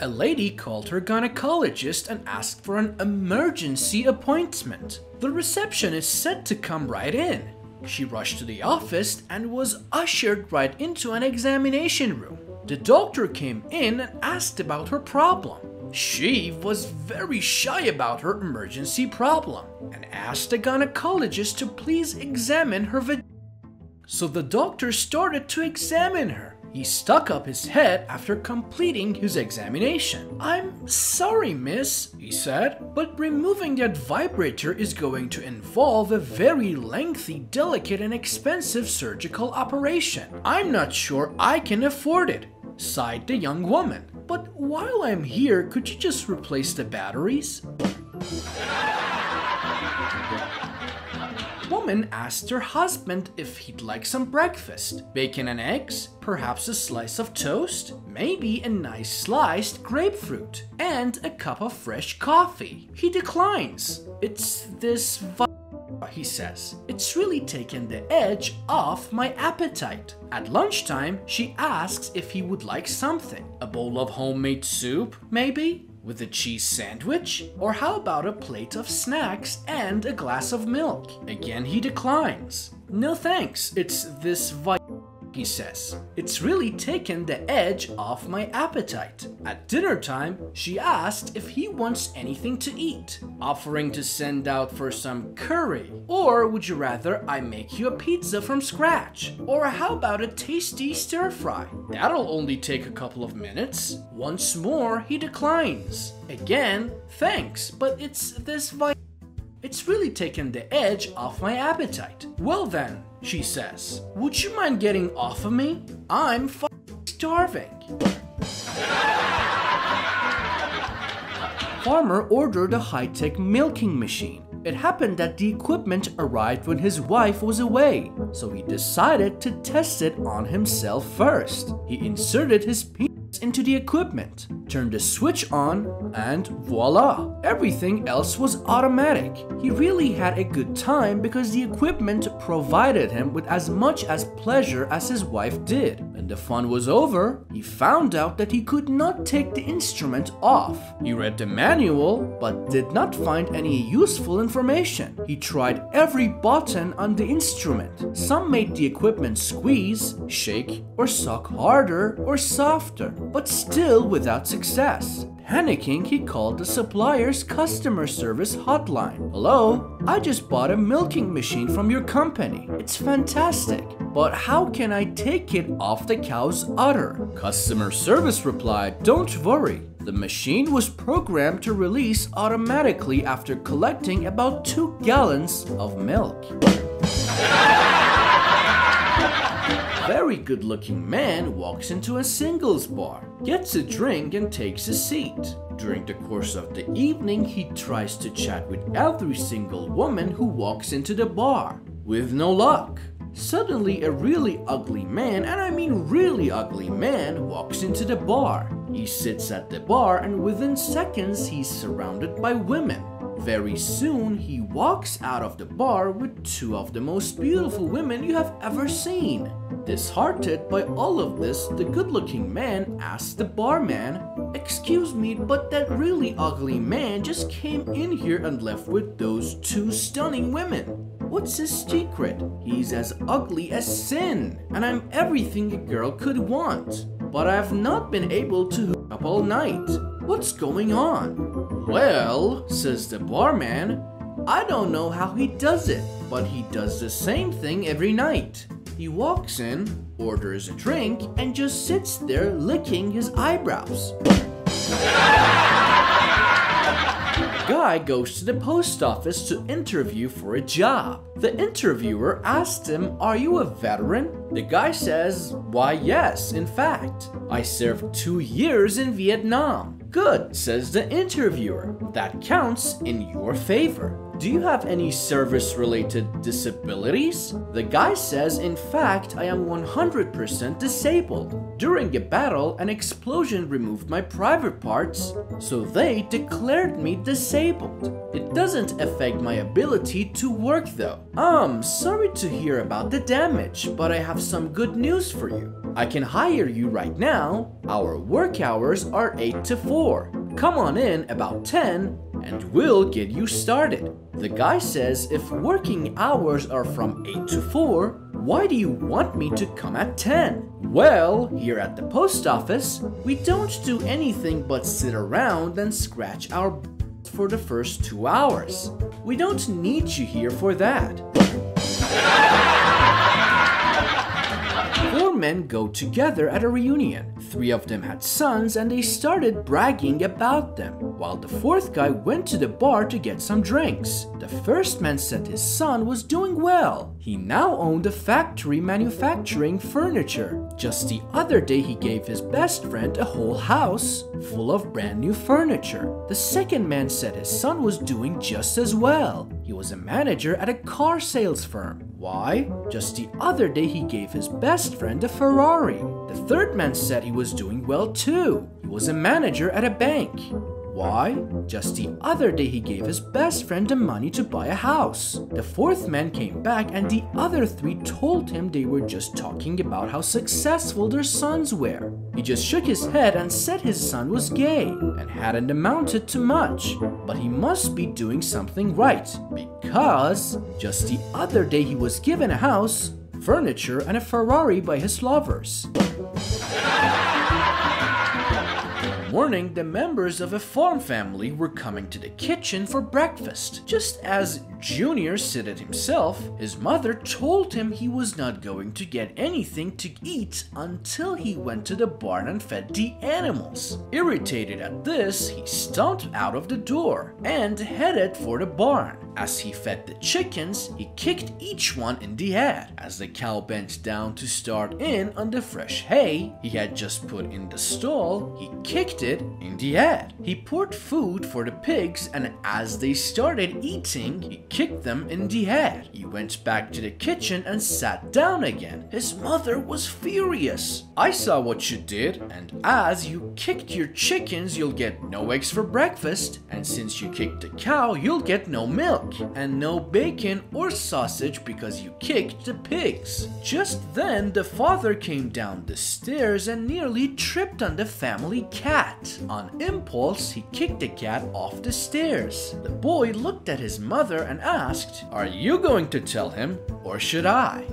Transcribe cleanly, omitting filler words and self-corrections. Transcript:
a lady called her gynecologist and asked for an emergency appointment. The receptionist said to come right in. She rushed to the office and was ushered right into an examination room. The doctor came in and asked about her problem. She was very shy about her emergency problem and asked the gynecologist to please examine her vagina. So the doctor started to examine her. He stuck up his head after completing his examination. "I'm sorry, miss," he said, "but removing that vibrator is going to involve a very lengthy, delicate, and expensive surgical operation. I'm not sure I can afford it," sighed the young woman. "But while I'm here, could you just replace the batteries?" The woman asked her husband if he'd like some breakfast. Bacon and eggs, perhaps a slice of toast, maybe a nice sliced grapefruit, and a cup of fresh coffee. He declines. "It's this he says. "It's really taken the edge off my appetite." At lunchtime, she asks if he would like something. A bowl of homemade soup, maybe? With a cheese sandwich? Or how about a plate of snacks and a glass of milk? Again he declines. "No thanks, it's this he says. "It's really taken the edge off my appetite." At dinner time, she asked if he wants anything to eat, offering to send out for some curry. "Or would you rather I make you a pizza from scratch? Or how about a tasty stir fry? That'll only take a couple of minutes." Once more, he declines. Again, "Thanks, but it's this It's really taken the edge off my appetite." "Well then," she says, "would you mind getting off of me? I'm starving." Farmer ordered a high-tech milking machine. It happened that the equipment arrived when his wife was away, so he decided to test it on himself first. He inserted his penis into the equipment, turned the switch on, and voila! Everything else was automatic. He really had a good time because the equipment provided him with as much as pleasure as his wife did. When the fun was over, he found out that he could not take the instrument off. He read the manual, but did not find any useful information. He tried every button on the instrument. Some made the equipment squeeze, shake, or suck harder or softer, but still without success. Panicking, he called the supplier's customer service hotline. "Hello, I just bought a milking machine from your company. It's fantastic, but how can I take it off the cow's udder?" Customer service replied, "Don't worry. The machine was programmed to release automatically after collecting about 2 gallons of milk." A very good-looking man walks into a singles bar, gets a drink and takes a seat. During the course of the evening, he tries to chat with every single woman who walks into the bar. With no luck. Suddenly, a really ugly man, and I mean really ugly man, walks into the bar. He sits at the bar and within seconds he's surrounded by women. Very soon, he walks out of the bar with 2 of the most beautiful women you have ever seen. Disheartened by all of this, the good-looking man asks the barman, "Excuse me, but that really ugly man just came in here and left with those 2 stunning women. What's his secret? He's as ugly as sin, and I'm everything a girl could want. But I've not been able to hook up all night. What's going on?" "Well," says the barman, "I don't know how he does it, but he does the same thing every night. He walks in, orders a drink, and just sits there licking his eyebrows." The guy goes to the post office to interview for a job. The interviewer asks him, "Are you a veteran?" The guy says, "Why yes, in fact. I served 2 years in Vietnam." "Good," says the interviewer. "That counts in your favor. Do you have any service-related disabilities?" The guy says, "In fact, I am 100% disabled. During a battle, an explosion removed my private parts, so they declared me disabled. It doesn't affect my ability to work though. I'm sorry to hear about the damage, but I have some good news for you. I can hire you right now. Our work hours are 8 to 4. Come on in about 10 and we'll get you started. The guy says if working hours are from 8 to 4, why do you want me to come at 10? Well, here at the post office, we don't do anything but sit around and scratch our butts for the first 2 hours. We don't need you here for that. 4 men go together at a reunion. 3 of them had sons and they started bragging about them, while the 4th guy went to the bar to get some drinks. The first man said his son was doing well. He now owned a factory manufacturing furniture. Just the other day he gave his best friend a whole house full of brand new furniture. The second man said his son was doing just as well. He was a manager at a car sales firm. Why? Just the other day he gave his best friend a Ferrari. The third man said he was doing well too. He was a manager at a bank. Why? Just the other day he gave his best friend the money to buy a house. The 4th man came back and the other 3 told him they were just talking about how successful their sons were. He just shook his head and said his son was gay and hadn't amounted to much, but he must be doing something right because just the other day he was given a house, furniture and a Ferrari by his lovers. Morning, the members of a farm family were coming to the kitchen for breakfast. Just as Junior seated himself, his mother told him he was not going to get anything to eat until he went to the barn and fed the animals. Irritated at this, he stomped out of the door and headed for the barn. As he fed the chickens, he kicked each one in the head. As the cow bent down to start in on the fresh hay he had just put in the stall, he kicked it in the head. He poured food for the pigs, and as they started eating, he kicked them in the head. He went back to the kitchen and sat down again. His mother was furious. I saw what you did, and as you kicked your chickens, you'll get no eggs for breakfast, and since you kicked the cow, you'll get no milk. And no bacon or sausage because you kicked the pigs. Just then, the father came down the stairs and nearly tripped on the family cat. On impulse, he kicked the cat off the stairs. The boy looked at his mother and asked, "Are you going to tell him, or should I?"